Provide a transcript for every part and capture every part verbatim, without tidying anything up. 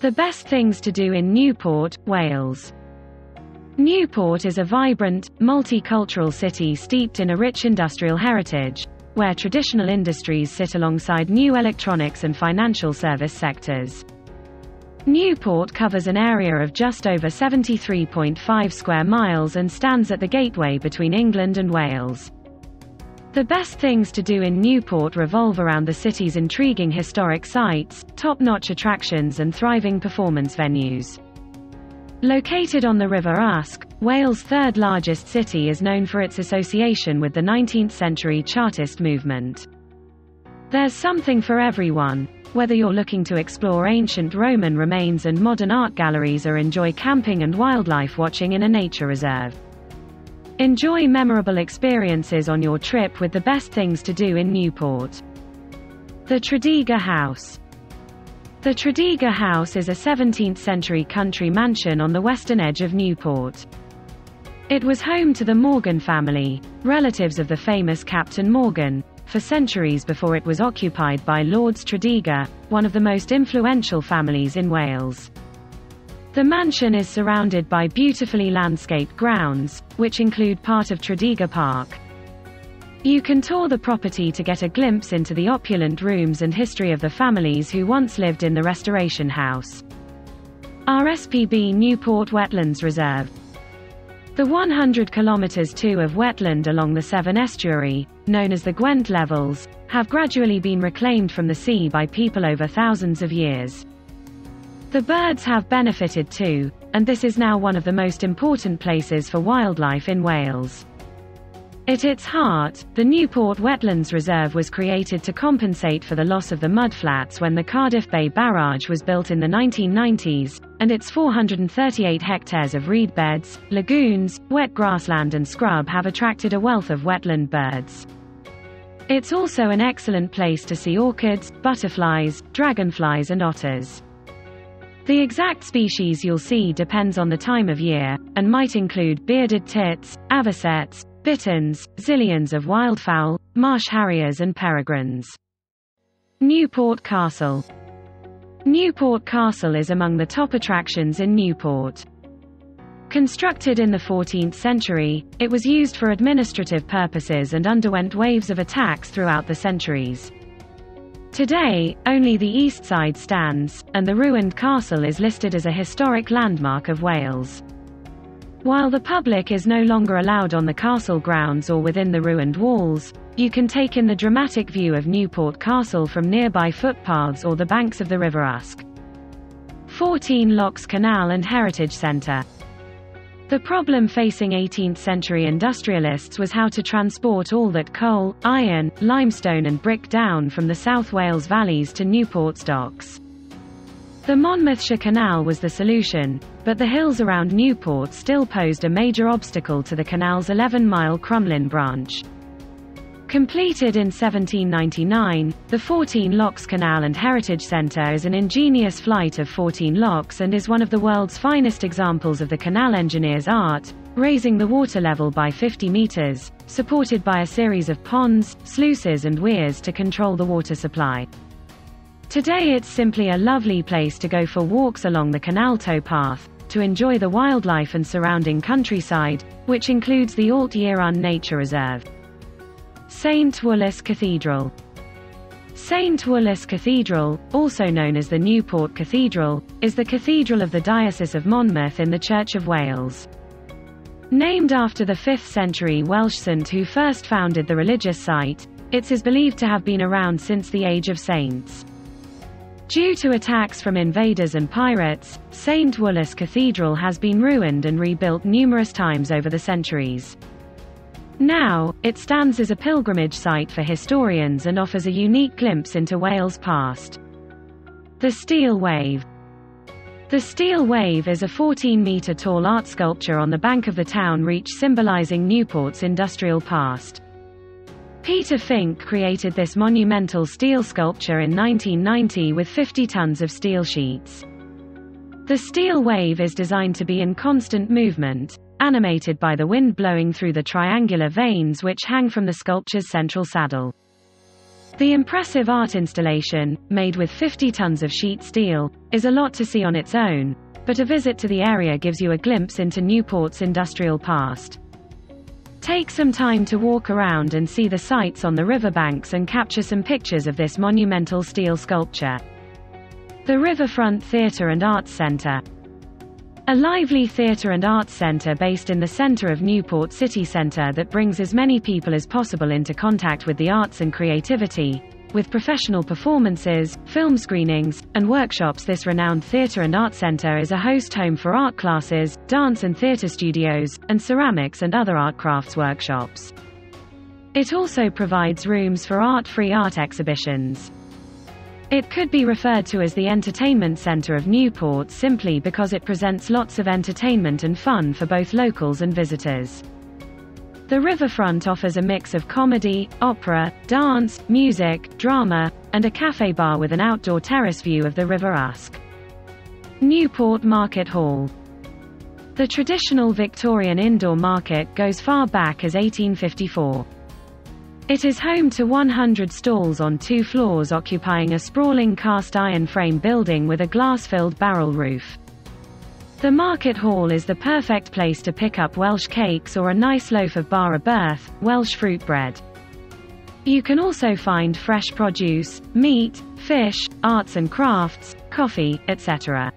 The best things to do in Newport, Wales. Newport is a vibrant, multicultural city steeped in a rich industrial heritage, where traditional industries sit alongside new electronics and financial service sectors. Newport covers an area of just over seventy-three point five square miles and stands at the gateway between England and Wales. The best things to do in Newport revolve around the city's intriguing historic sites, top-notch attractions and thriving performance venues. Located on the River Usk, Wales' third-largest city is known for its association with the nineteenth century Chartist movement. There's something for everyone, whether you're looking to explore ancient Roman remains and modern art galleries or enjoy camping and wildlife watching in a nature reserve. Enjoy memorable experiences on your trip with the best things to do in Newport. The Tredegar House. The Tredegar House is a seventeenth century country mansion on the western edge of Newport. It was home to the Morgan family, relatives of the famous Captain Morgan, for centuries before it was occupied by Lords Tredegar, one of the most influential families in Wales. The mansion is surrounded by beautifully landscaped grounds, which include part of Tredegar Park. You can tour the property to get a glimpse into the opulent rooms and history of the families who once lived in the Restoration House. R S P B Newport Wetlands Reserve. The one hundred kilometres two of wetland along the Severn estuary, known as the Gwent Levels, have gradually been reclaimed from the sea by people over thousands of years. The birds have benefited too, and this is now one of the most important places for wildlife in Wales. At its heart, the Newport Wetlands Reserve was created to compensate for the loss of the mudflats when the Cardiff Bay Barrage was built in the nineteen nineties, and its four hundred thirty-eight hectares of reed beds, lagoons, wet grassland and scrub have attracted a wealth of wetland birds. It's also an excellent place to see orchids, butterflies, dragonflies and otters. The exact species you'll see depends on the time of year, and might include bearded tits, avocets, bitterns, zillions of wildfowl, marsh harriers and peregrines. Newport Castle. Newport Castle is among the top attractions in Newport. Constructed in the fourteenth century, it was used for administrative purposes and underwent waves of attacks throughout the centuries. Today, only the east side stands, and the ruined castle is listed as a historic landmark of Wales. While the public is no longer allowed on the castle grounds or within the ruined walls, you can take in the dramatic view of Newport Castle from nearby footpaths or the banks of the River Usk. fourteen locks Canal and Heritage Centre. The problem facing eighteenth century industrialists was how to transport all that coal, iron, limestone and brick down from the South Wales valleys to Newport's docks. The Monmouthshire Canal was the solution, but the hills around Newport still posed a major obstacle to the canal's eleven mile Crumlin branch. Completed in seventeen ninety-nine, the fourteen locks Canal and Heritage Centre is an ingenious flight of fourteen locks and is one of the world's finest examples of the canal engineer's art, raising the water level by fifty metres, supported by a series of ponds, sluices and weirs to control the water supply. Today it's simply a lovely place to go for walks along the canal towpath, to enjoy the wildlife and surrounding countryside, which includes the Alt-Yerun Nature Reserve. Saint Woolos Cathedral. Saint Woolos Cathedral, also known as the Newport Cathedral, is the cathedral of the Diocese of Monmouth in the Church of Wales. Named after the fifth century Welsh saint who first founded the religious site, it is believed to have been around since the Age of Saints. Due to attacks from invaders and pirates, Saint Woolos Cathedral has been ruined and rebuilt numerous times over the centuries. Now, it stands as a pilgrimage site for historians and offers a unique glimpse into Wales' past. The Steel Wave. The Steel Wave is a fourteen metre tall art sculpture on the bank of the town reach symbolising Newport's industrial past. Peter Fink created this monumental steel sculpture in nineteen ninety with fifty tonnes of steel sheets. The Steel Wave is designed to be in constant movement, animated by the wind blowing through the triangular vanes which hang from the sculpture's central saddle. The impressive art installation, made with fifty tons of sheet steel, is a lot to see on its own, but a visit to the area gives you a glimpse into Newport's industrial past. Take some time to walk around and see the sights on the riverbanks and capture some pictures of this monumental steel sculpture. The Riverfront Theatre and Arts Center. A lively theatre and arts center based in the center of Newport city center that brings as many people as possible into contact with the arts and creativity. With professional performances, film screenings, and workshops, this renowned theatre and art centre is a host home for art classes, dance and theatre studios, and ceramics and other art crafts workshops. It also provides rooms for art-free art exhibitions. It could be referred to as the entertainment centre of Newport simply because it presents lots of entertainment and fun for both locals and visitors. The Riverfront offers a mix of comedy, opera, dance, music, drama, and a cafe bar with an outdoor terrace view of the River Usk. Newport Market Hall. The traditional Victorian indoor market goes far back as eighteen fifty-four. It is home to one hundred stalls on two floors occupying a sprawling cast iron frame building with a glass-filled barrel roof. The market hall is the perfect place to pick up Welsh cakes or a nice loaf of Bara Brith, Welsh fruit bread. You can also find fresh produce, meat, fish, arts and crafts, coffee, et cetera.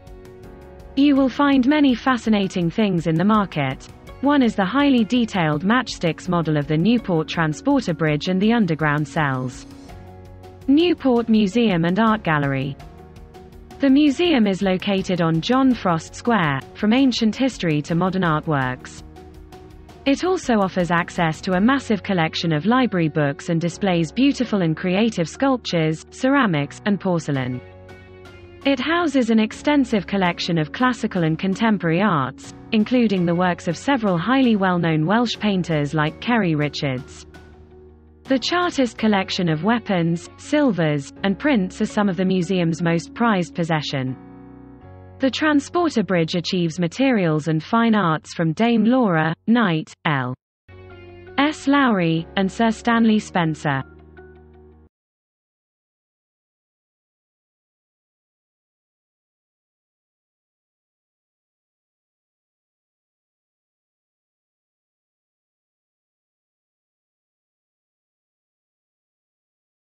You will find many fascinating things in the market. One is the highly detailed matchsticks model of the Newport Transporter Bridge and the underground cells. Newport Museum and Art Gallery. The museum is located on John Frost Square, from ancient history to modern artworks. It also offers access to a massive collection of library books and displays beautiful and creative sculptures, ceramics, and porcelain. It houses an extensive collection of classical and contemporary arts, including the works of several highly well-known Welsh painters like Kerry Richards. The Chartist collection of weapons, silvers, and prints are some of the museum's most prized possession. The Transporter Bridge achieves materials and fine arts from Dame Laura Knight, L S Lowry, and Sir Stanley Spencer.